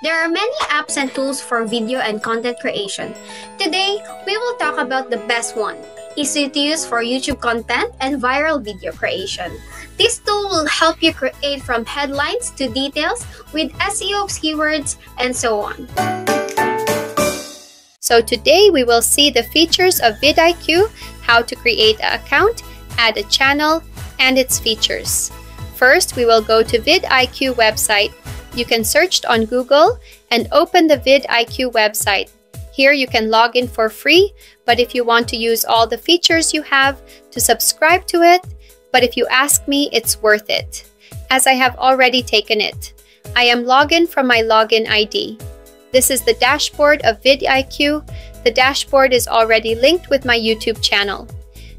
There are many apps and tools for video and content creation. Today, we will talk about the best one, easy to use for YouTube content and viral video creation. This tool will help you create from headlines to details with SEO keywords and so on. So today, we will see the features of VidIQ, how to create an account, add a channel, and its features. First, we will go to VidIQ website. You can search on Google and open the VidIQ website. Here you can log in for free, but if you want to use all the features you have to subscribe to it, but if you ask me, it's worth it, as I have already taken it. I am logged in from my login ID. This is the dashboard of VidIQ. The dashboard is already linked with my YouTube channel.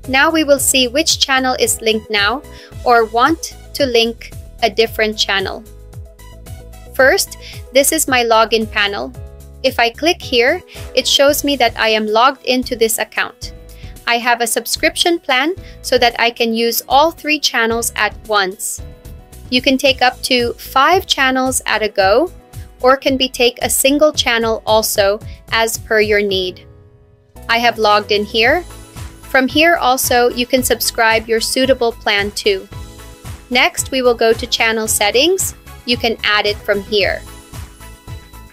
Now we will see which channel is linked now or want to link a different channel. First, this is my login panel. If I click here, it shows me that I am logged into this account. I have a subscription plan so that I can use all three channels at once. You can take up to 5 channels at a go, or can be take a single channel also as per your need. I have logged in here. From here also, you can subscribe your suitable plan too. Next, we will go to channel settings. You can add it from here.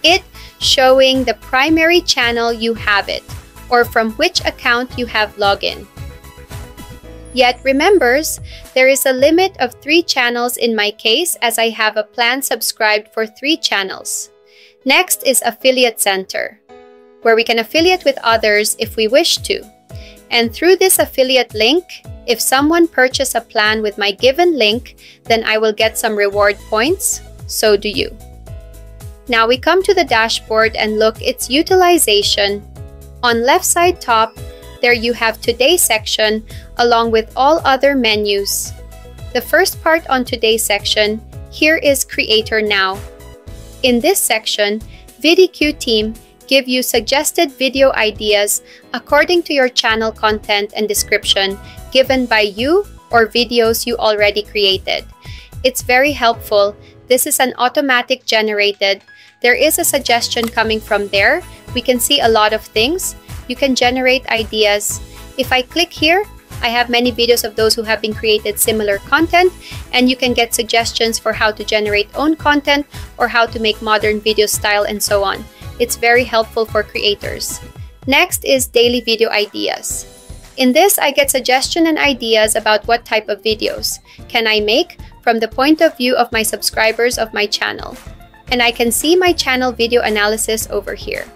It showing the primary channel you have it, or from which account you have login. Yet remembers, there is a limit of 3 channels in my case, as I have a plan subscribed for 3 channels. Next is Affiliate Center, where we can affiliate with others if we wish to. And through this affiliate link, if someone purchases a plan with my given link, then I will get some reward points. So do you. Now we come to the dashboard and look its utilization. On left side top, there you have Today section along with all other menus. The first part on Today section, here is Creator Now. In this section, VidIQ team give you suggested video ideas according to your channel content and description given by you or videos you already created. It's very helpful. This is an automatic generated. There is a suggestion coming from there. We can see a lot of things. You can generate ideas. If I click here, I have many videos of those who have been created similar content, and you can get suggestions for how to generate own content or how to make modern video style and so on. It's very helpful for creators. Next is Daily Video Ideas. In this, I get suggestions and ideas about what type of videos can I make from the point of view of my subscribers of my channel. And I can see my channel video analysis over here.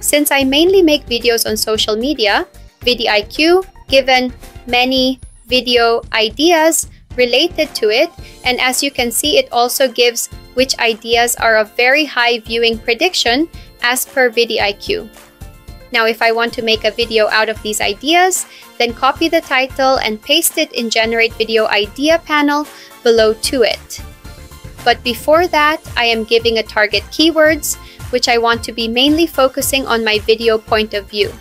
Since I mainly make videos on social media, VidIQ given many video ideas related to it, and as you can see, it also gives which ideas are of very high viewing prediction as per VidIQ. Now if I want to make a video out of these ideas, then copy the title and paste it in Generate Video Idea panel below to it. But before that, I am giving a target keywords, which I want to be mainly focusing on my video point of view.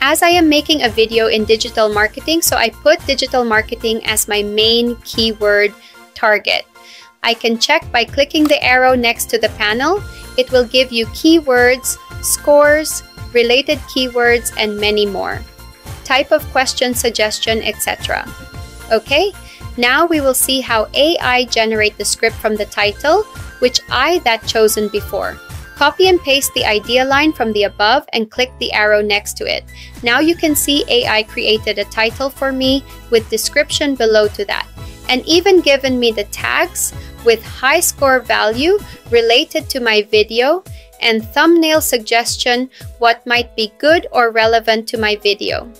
As I am making a video in digital marketing, so I put digital marketing as my main keyword target. I can check by clicking the arrow next to the panel. It will give you keywords, scores, related keywords, and many more. Type of question, suggestion, etc. Okay, now we will see how AI generate the script from the title, which I that chosen before. Copy and paste the idea line from the above and click the arrow next to it. Now you can see AI created a title for me with description below to that, and even given me the tags with high score value related to my video and thumbnail suggestion what might be good or relevant to my video.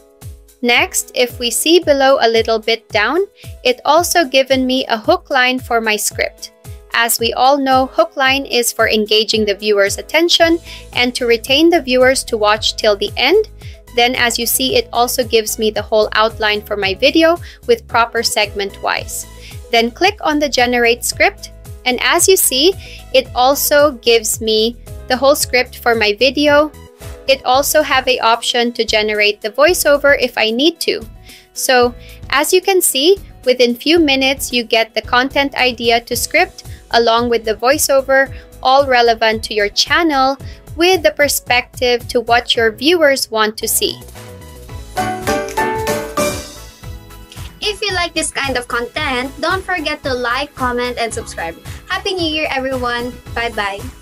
Next, if we see below a little bit down, it also given me a hook line for my script. As we all know, hook line is for engaging the viewer's attention and to retain the viewers to watch till the end. Then as you see, it also gives me the whole outline for my video with proper segment wise. Then click on the generate script, and as you see, it also gives me the whole script for my video. It also have an option to generate the voiceover if I need to. So as you can see, within few minutes you get the content idea to script along with the voiceover all relevant to your channel with the perspective to what your viewers want to see. If you like this kind of content, don't forget to like, comment, and subscribe. Happy New Year, everyone! Bye-bye!